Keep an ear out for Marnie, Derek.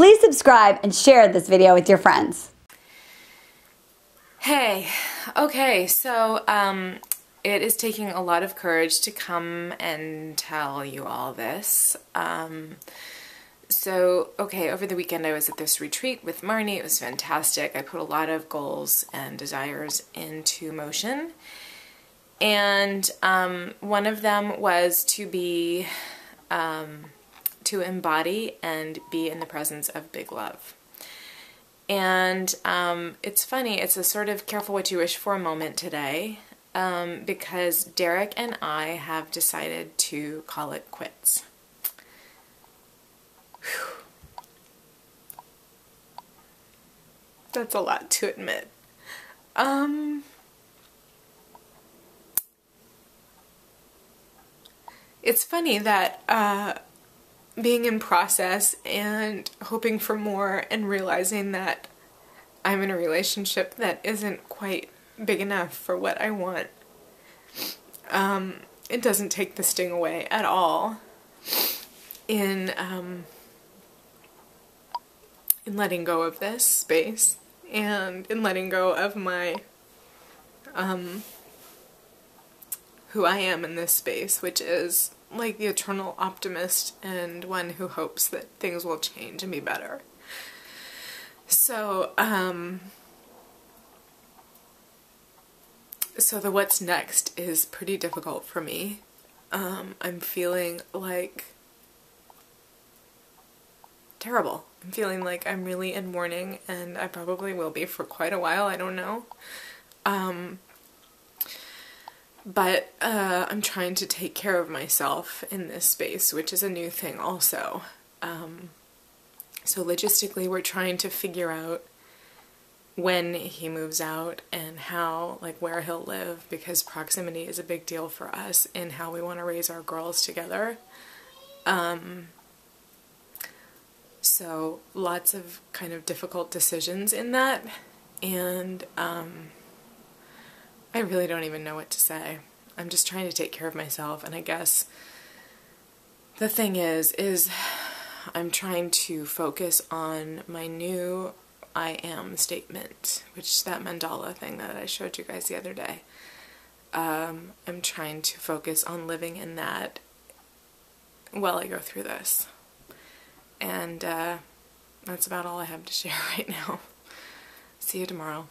Please subscribe and share this video with your friends. Hey, okay, so it is taking a lot of courage to come and tell you all this. Okay, over the weekend I was at this retreat with Marnie. It was fantastic. I put a lot of goals and desires into motion. And one of them was to be, to embody and be in the presence of big love. And it's funny, it's a sort of careful what you wish for moment today, because Derek and I have decided to call it quits. Whew. That's a lot to admit. It's funny that being in process and hoping for more and realizing that I'm in a relationship that isn't quite big enough for what I want, it doesn't take the sting away at all in letting go of this space and in letting go of my who I am in this space, which is like the eternal optimist and one who hopes that things will change and be better. So, the what's next is pretty difficult for me. I'm feeling like terrible. I'm feeling like I'm really in mourning, and I probably will be for quite a while, I don't know. But I'm trying to take care of myself in this space, which is a new thing also. So logistically, we're trying to figure out when he moves out and how, like where he'll live, because proximity is a big deal for us in how we want to raise our girls together. So lots of kind of difficult decisions in that, and I really don't even know what to say. I'm just trying to take care of myself, and I guess the thing is I'm trying to focus on my new I am statement, which is that mandala thing that I showed you guys the other day. I'm trying to focus on living in that while I go through this. And that's about all I have to share right now. See you tomorrow.